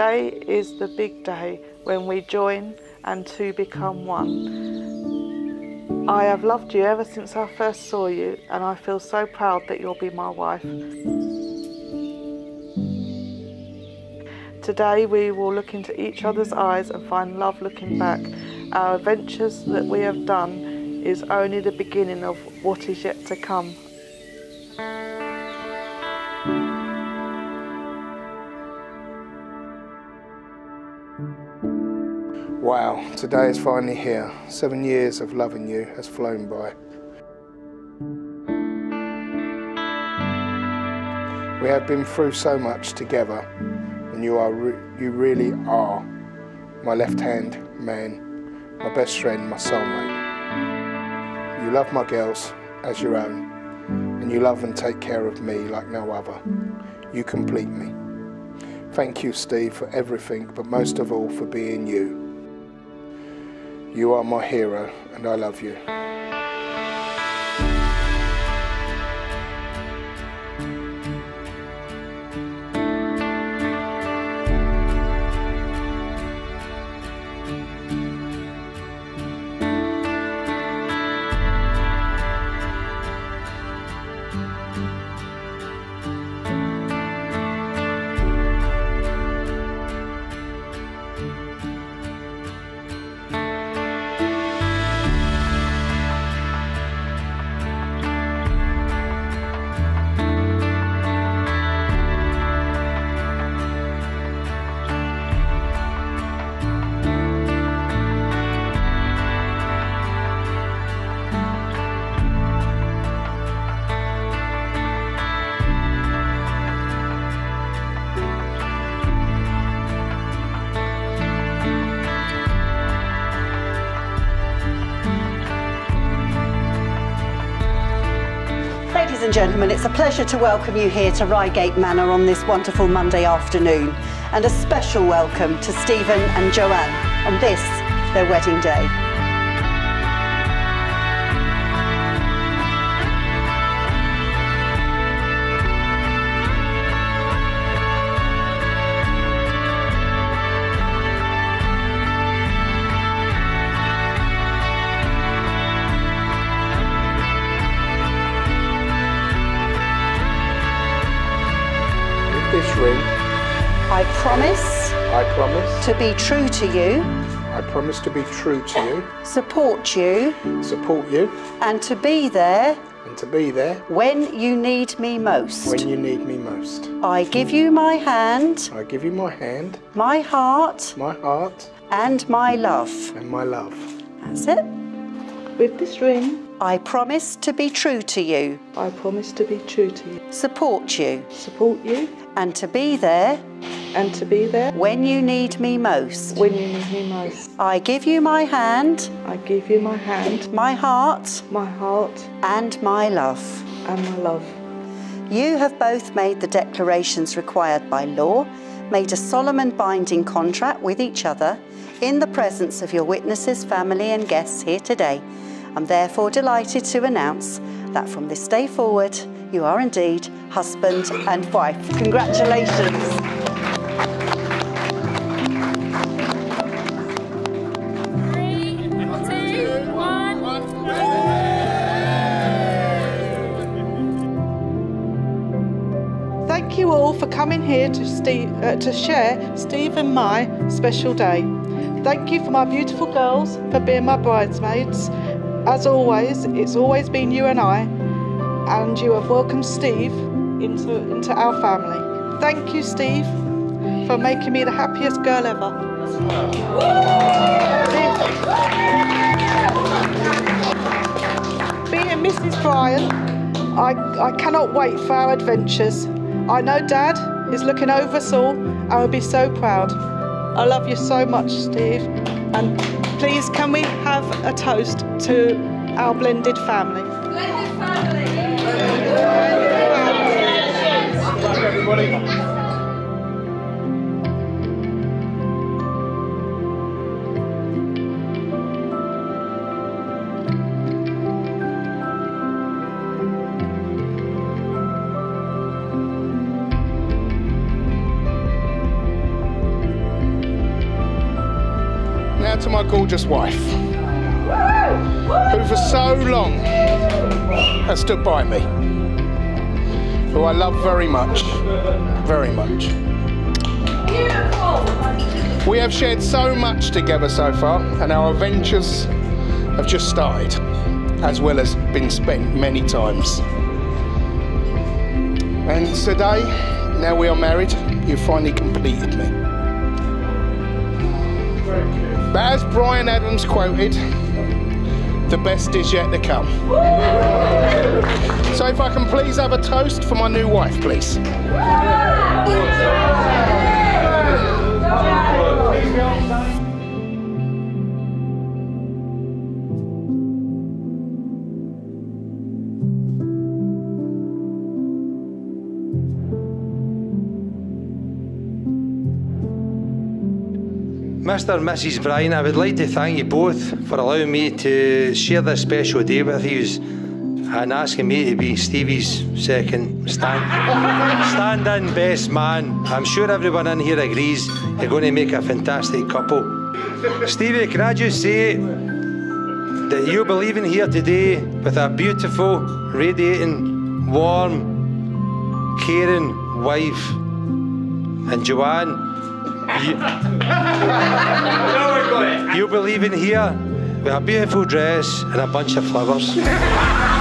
Today is the big day when we join and two become one. I have loved you ever since I first saw you, and I feel so proud that you'll be my wife. Today we will look into each other's eyes and find love looking back. Our adventures that we have done is only the beginning of what is yet to come. Wow, today is finally here. 7 years of loving you has flown by. We have been through so much together, and you really are my left-hand man, my best friend, my soulmate. You love my girls as your own, and you love and take care of me like no other. You complete me. Thank you, Steve, for everything, but most of all for being you. You are my hero, and I love you. Ladies and gentlemen, it's a pleasure to welcome you here to Reigate Manor on this wonderful Monday afternoon, and a special welcome to Stephen and Joanne on this, their wedding day. I promise. I promise. To be true to you. I promise to be true to you. Support you. Support you. And to be there. And to be there. When you need me most. When you need me most. I give you my hand. I give you my hand. My heart. My heart. And my love. And my love. That's it. With this ring, I promise to be true to you. I promise to be true to you. Support you. Support you. And to be there. And to be there. When you need me most. When you need me most. I give you my hand. I give you my hand. My heart. My heart. And my love. And my love. You have both made the declarations required by law, made a solemn and binding contract with each other in the presence of your witnesses, family and guests here today. I'm therefore delighted to announce that from this day forward, you are indeed husband and wife. Congratulations. Thank you all for coming here to share Steve and my special day. Thank you for my beautiful girls for being my bridesmaids. As always, it's always been you and I, and you have welcomed Steve into our family. Thank you, Steve, for making me the happiest girl ever. Being Mrs. Bryan, I cannot wait for our adventures. I know Dad is looking over us all and will be so proud. I love you so much, Steve, and please can we have a toast to our blended family. Blended family! Blended family! Everybody. to my gorgeous wife, who for so long has stood by me, who I love very much, very much. We have shared so much together so far, and our adventures have just started, as well as been spent many times. And today, now we are married, you finally completed me. But as Bryan Adams quoted, the best is yet to come. So if I can please have a toast for my new wife, please. Mr. and Mrs. Bryan, I would like to thank you both for allowing me to share this special day with you and asking me to be Stevie's second stand-in best man. I'm sure everyone in here agrees you're going to make a fantastic couple. Stevie, can I just say that you'll be leaving here today with a beautiful, radiating, warm, caring wife. And Joanne, you'll be leaving here with a beautiful dress and a bunch of flowers.